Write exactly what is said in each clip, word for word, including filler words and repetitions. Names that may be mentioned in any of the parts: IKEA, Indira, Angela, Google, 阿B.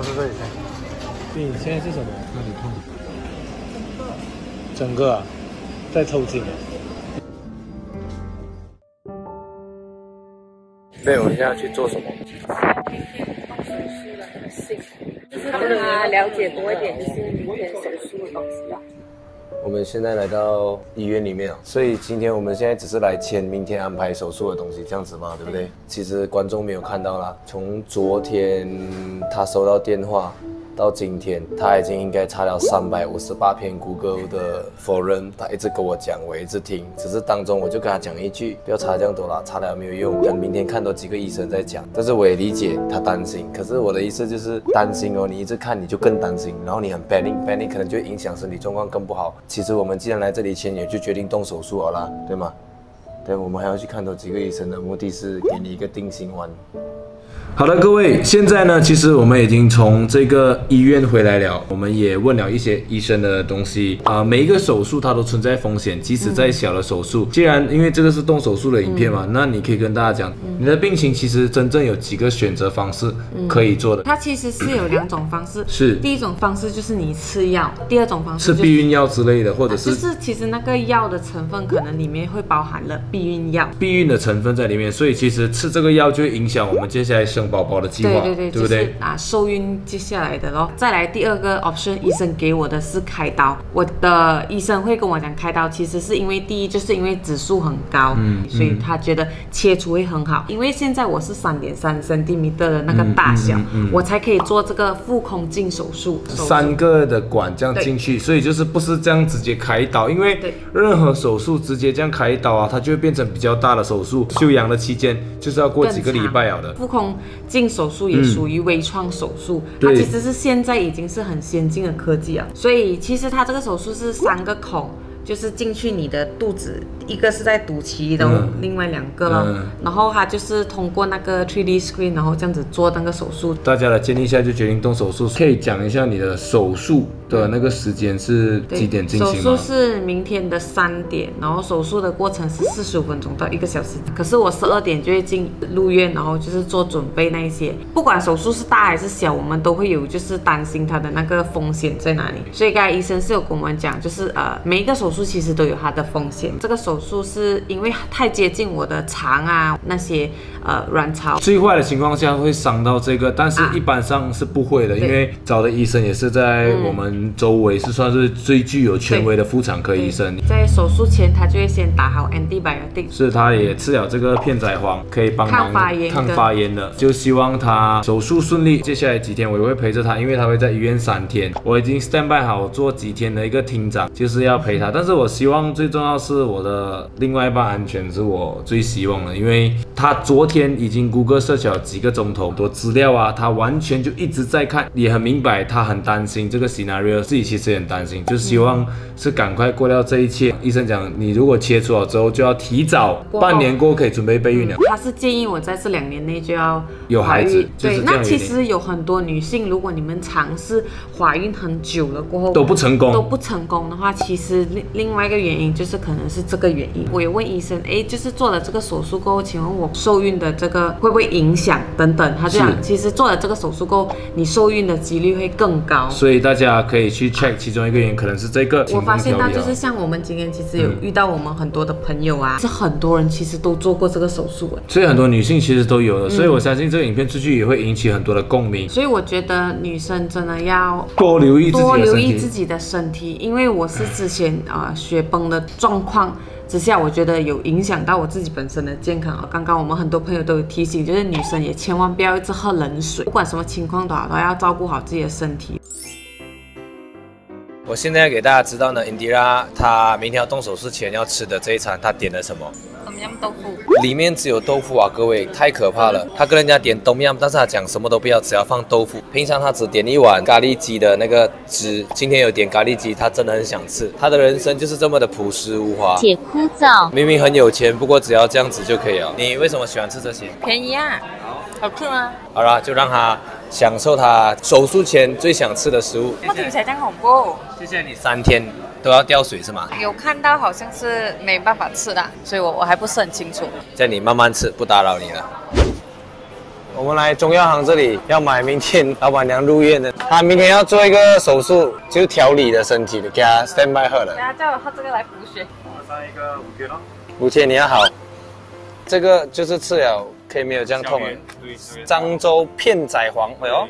它是这里。对，现在是什么？那你看，整个啊，在抽筋。对，我现在要去做什么？就是让他了解多一点，就是民间神术的东西吧。 我们现在来到医院里面，所以今天我们现在只是来签明天安排手术的东西，这样子嘛，对不对？其实观众没有看到啦，从昨天他收到电话到今天，他已经应该查了三百五十八篇 Google 的 forum， 他一直跟我讲，我一直听，只是当中我就跟他讲一句，不要查这样多啦，查了没有用，等明天看多几个医生再讲。但是我也理解他担心，可是我的意思就是担心哦，你一直看你就更担心，然后你很 panic panic， 可能就影响身体状况更不好。其实我们既然来这里签约，就决定动手术好啦，对吗？对，我们还要去看多几个医生的目的是给你一个定心丸。 好的，各位，现在呢，其实我们已经从这个医院回来了，我们也问了一些医生的东西啊、呃。每一个手术它都存在风险，即使再小的手术，既然因为这个是动手术的影片嘛，嗯、那你可以跟大家讲，嗯、你的病情其实真正有几个选择方式可以做的。嗯、它其实是有两种方式，是第一种方式就是你吃药，第二种方式、就是、是避孕药之类的，或者是、啊、就是其实那个药的成分可能里面会包含了避孕药、避孕的成分在里面，所以其实吃这个药就会影响我们接下来生。 宝宝的计划，对对对，对不对？就是啊，受孕接下来的咯。再来第二个 option， 医生给我的是开刀。我的医生会跟我讲，开刀其实是因为第一就是因为指数很高，嗯，所以他觉得切除会很好。因为现在我是 三点三 毫米 的那个大小，嗯嗯嗯嗯、我才可以做这个腹腔镜手术。手术三个的管这样进去，所以就是不是这样直接开刀，因为任何手术直接这样开刀啊，它就会变成比较大的手术。休养的期间就是要过几个礼拜了的。腹腔 进手术也属于微创手术，嗯、它其实是现在已经是很先进的科技了，所以其实它这个手术是三个孔，就是进去你的肚子，一个是在肚脐的，嗯、另外两个了，嗯、然后它就是通过那个 三D screen， 然后这样子做那个手术。大家来建议一下就决定动手术，可以讲一下你的手术的那个时间是几点进行吗？手术是明天的三点，然后手术的过程是四十五分钟到一个小时。可是我十二点就会进入院，然后就是做准备那一些。不管手术是大还是小，我们都会有就是担心它的那个风险在哪里。所以刚才医生是有跟我们讲，就是呃每一个手术其实都有它的风险。这个手术是因为太接近我的肠啊那些呃卵巢，最坏的情况下会伤到这个，但是一般上是不会的，啊、因为找的医生也是在我们、嗯。 周围是算是最具有权威的妇产科医生，在手术前他就会先打好 antibiotic， 是他也吃了这个片仔癀，可以帮忙抗发炎、抗发炎的，就希望他手术顺利。接下来几天我也会陪着他，因为他会在医院三天，我已经 stand by 好做几天的一个厅长，就是要陪他。但是我希望最重要是我的另外一半安全是我最希望的，因为他昨天已经 Google 搜了几个钟头，多资料啊，他完全就一直在看，也很明白他很担心这个 scenario。 自己其实很担心，就是希望是赶快过掉这一切。医生讲，你如果切除了之后，就要提早半年过后可以准备备孕了。嗯、他是建议我在这两年内就要有孩子。对，那其实有很多女性，如果你们尝试怀孕很久了过后都不成功，都不成功的话，其实另另外一个原因就是可能是这个原因。我也问医生，哎，就是做了这个手术过后，请问我受孕的这个会不会影响等等？他就讲，其实做了这个手术过后，你受孕的几率会更高。所以大家可以 可以去 check 其中一个原因可能是这个。我发现到就是像我们今天其实有遇到我们很多的朋友啊，嗯、是很多人其实都做过这个手术，所以很多女性其实都有的，嗯、所以我相信这个影片出去也会引起很多的共鸣。所以我觉得女生真的要多留意多留意自己的身体，因为我是之前啊、呃、雪崩的状况。 之下，我觉得有影响到我自己本身的健康啊。刚刚我们很多朋友都有提醒，就是女生也千万不要一直喝冷水，不管什么情况都好，都要照顾好自己的身体。我现在要给大家知道呢 ，Indira 她明天要动手术前要吃的这一餐，她点了什么？ 冬阴豆腐里面只有豆腐啊，各位太可怕了！他跟人家点冬阴，但是他讲什么都不要，只要放豆腐。平常他只点一碗咖喱鸡的那个汁，今天有点咖喱鸡，他真的很想吃。他的人生就是这么的朴实无华且枯燥。明明很有钱，不过只要这样子就可以了。你为什么喜欢吃这些？便宜啊，好吃吗？好啦，就让他享受他手术前最想吃的食物。不听才讲恐怖。谢谢你三天。 都要吊水是吗？有看到好像是没办法吃的，所以我我还不是很清楚。这样你慢慢吃，不打扰你了。我们来中药行这里要买明天老板娘入院的，她明天要做一个手术，就是调理的身体的，给她 stand by 喝了。给她叫我喝这个来补血。我上一个五天咯。五天你要好，这个就是吃了可以没有这样痛了。对对。漳州片仔癀，哎呦。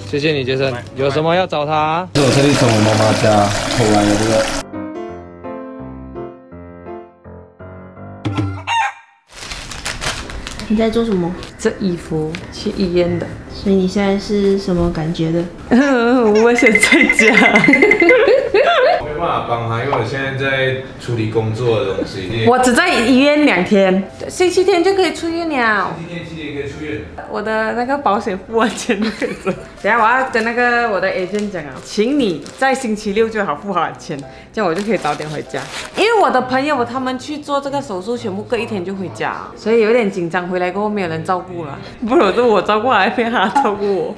谢谢你，杰森。有什么要找他、啊？是我特地从我妈妈家偷来的这个。你在做什么？这衣服去医院的。所以你现在是什么感觉的？我想在家。我没办法帮他，因为我现在在处理工作的东西。我只在医院两天，星期天就可以出院了。星期天、星期天可以出院。我的那个保险付完钱就可以走。等下我要跟那个我的 agent 讲啊，请你在星期六最好付好钱，这样我就可以早点回家。因为我的朋友他们去做这个手术，全部隔一天就回家，所以有点紧张。回来过后没有人照顾了，不如是我照顾还是他照顾我？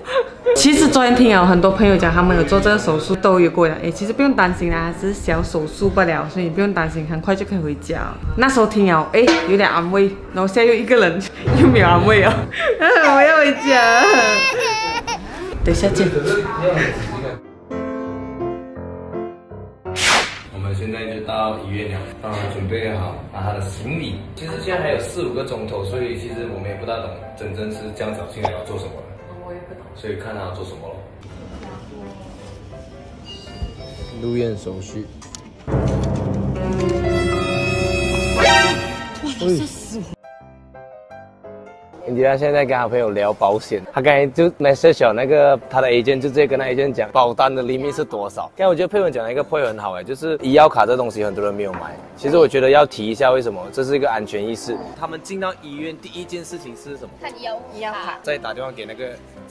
其实昨天听了很多朋友讲，他们有做这个手术都有过的，哎，其实不用担心啦。 只是小手术不了，所以你不用担心，很快就可以回家。那时候听了，哎，有点安慰，然后现在又一个人，又没有安慰哦。我要回家，等一下见。我们现在就到医院了，帮我准备好拿他的行李。其实现在还有四五个钟头，所以其实我们也不大懂真正是这样早进来要做什么了。我也不懂。所以看他要做什么了。 入院手续。哇，吓死我！Angela现在跟她朋友聊保险，她刚才就 message 那个她的 agent 就直接跟她 agent 讲保单的 limit 是多少。刚才我觉得佩文讲了一个 point 很好哎，就是医药卡这东西很多人没有买，其实我觉得要提一下为什么，这是一个安全意识。他们进到医院第一件事情是什么？看医药医药卡，再打电话给那个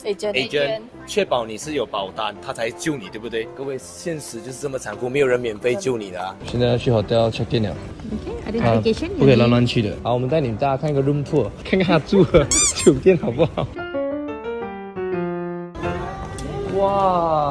agent agent， 确保你是有保单，他才救你，对不对？各位，现实就是这么残酷，没有人免费救你的啊。现在要去 hotel check in 了。 啊，不可以乱乱去的。好，我们带你们大家看一个 room tour， 看看他住的酒店好不好？哇，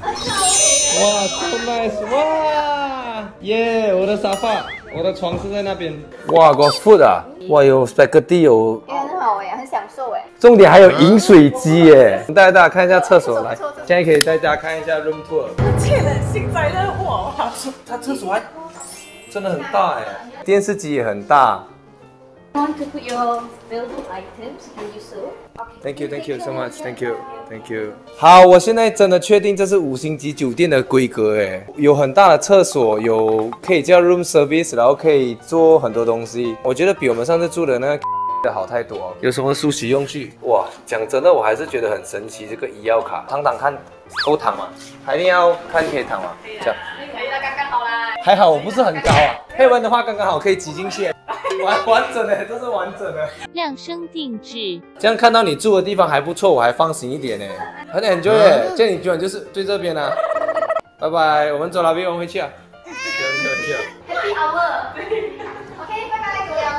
哇 ，so nice， 哇，耶、yeah, ！我的沙发，我的床是在那边。哇 ，got food 啊！哇，有 spaghetti 有。哎，很好哎，很享受哎。重点还有饮水机耶！带大家看一下厕所来，现在可以带大家看一下 room tour。这人幸灾乐祸啊！他厕所还。 真的很大哎、欸，电视机也很大。Want to put your available items? Can you show? Thank you, thank you so much, thank you, thank you. 好，我现在真的确定这是五星级酒店的规格哎，有很大的厕所，有可以叫 room service， 然后可以做很多东西。我觉得比我们上次住的那个。 好太多、哦，有什么梳洗用具？哇，讲真的，我还是觉得很神奇。这个医药卡，躺躺看，够躺吗？还一定要看可以躺吗？这样可以了，刚刚好啦。还好我不是很高啊，配文的话刚刚好可以挤进去，完完整的，这是完整的。量身定制，这样看到你住的地方还不错，我还放心一点呢。很 enjoy， 耶、嗯、这样你居然就是对这边啊。拜拜，我们走了，别我们回去啊。Happy hour。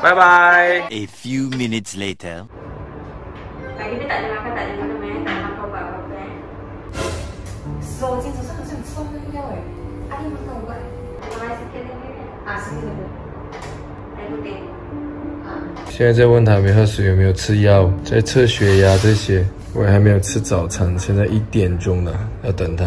拜拜。A few minutes later. Lagi ni tak ada makan, tak ada minum, tak ada makan buat apa. So, jin susah macam susah ni dia. Ada makan buat. Ada sikit ni. Ah, sikit ni. Ada teh. 现在在问他没喝水，有没有吃药，在测血压这些。我还没有吃早餐，现在一点钟了，要等他。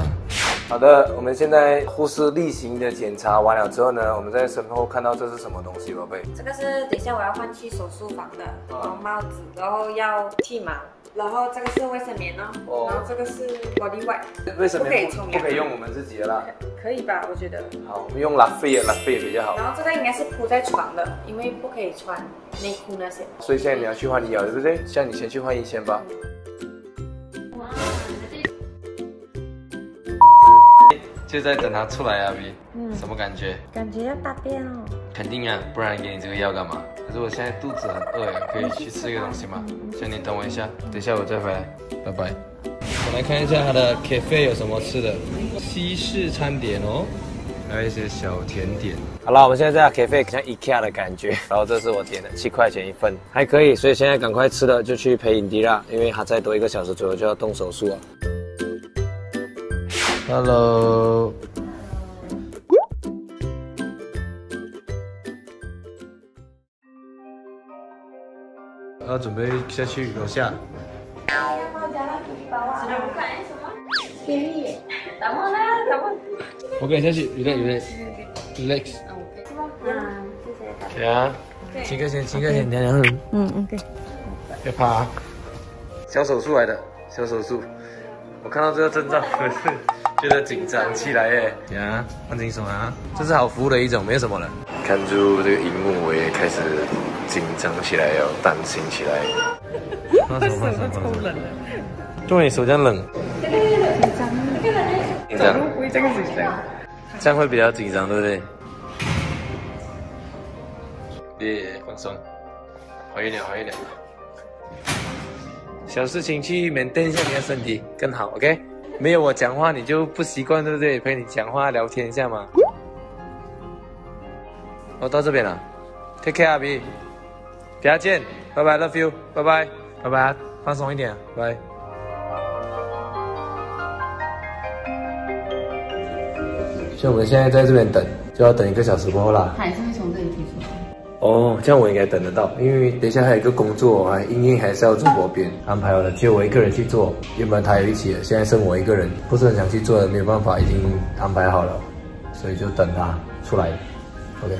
好的，我们现在护士例行的检查完了之后呢，我们在身后看到这是什么东西，宝贝？这个是等一下我要换去手术房的，哦，帽子，然后要剃毛，然后这个是卫生棉哦，哦然后这个是 body wipe， 卫生棉不可以不可以用我们自己的啦，可以吧？我觉得。好，我们用拉菲拉菲比较好。然后这个应该是铺在床的，因为不可以穿内裤那些。所以现在你要去换衣了，对不对？像你先去换衣先吧。 就在等他出来啊，阿 B， 嗯，什么感觉？感觉要大便哦。肯定啊，不然给你这个药干嘛？可是我现在肚子很饿呀，可以去吃一个东西吗？所以你等我一下，等一下我再回来，拜拜。我来看一下他的 cafe 有什么吃的，西式餐点哦，还有一些小甜点。好了，我们现在在 cafe 像 IKEA 的感觉，然后这是我点的，七块钱一份，还可以。所以现在赶快吃了就去陪Indira，因为他再多一个小时左右就要动手术了。 Hello。然后准备下去楼下。给你，咱们呢，咱们。我跟你下去，有点有点 ，relax。嗯，谢谢。对啊，亲个先，亲个先，两两人。嗯 ，OK。别怕啊，小手术来的，小手术。我看到这个症状，可是觉得紧张起来耶。呀，放轻松啊，这是好服务的一种，没有什么了。看住这个荧幕，我也开始紧张起来，要担心起来。放手，放手，放手。做你手这样冷。 紧张，这样会比较紧张，对不对？别放松，缓一点，缓一点。小事情去maintain一下你的身体更好 ，OK？ 没有我讲话你就不习惯，对不对？陪你讲话聊天一下嘛。我、哦、到这边了 ，Take care， 阿 B， 等下见，拜拜 ，Love you， 拜拜，拜拜，放松一点，拜。 所以我们现在在这边等，就要等一个小时过后啦。他也是会从这里提出来。哦，这样我应该等得到，因为等一下还有一个工作，我还因应还是要做我边安排好了，只有我一个人去做。原本他有一起，现在剩我一个人，不是很想去做的，没有办法，已经安排好了，所以就等他出来。OK。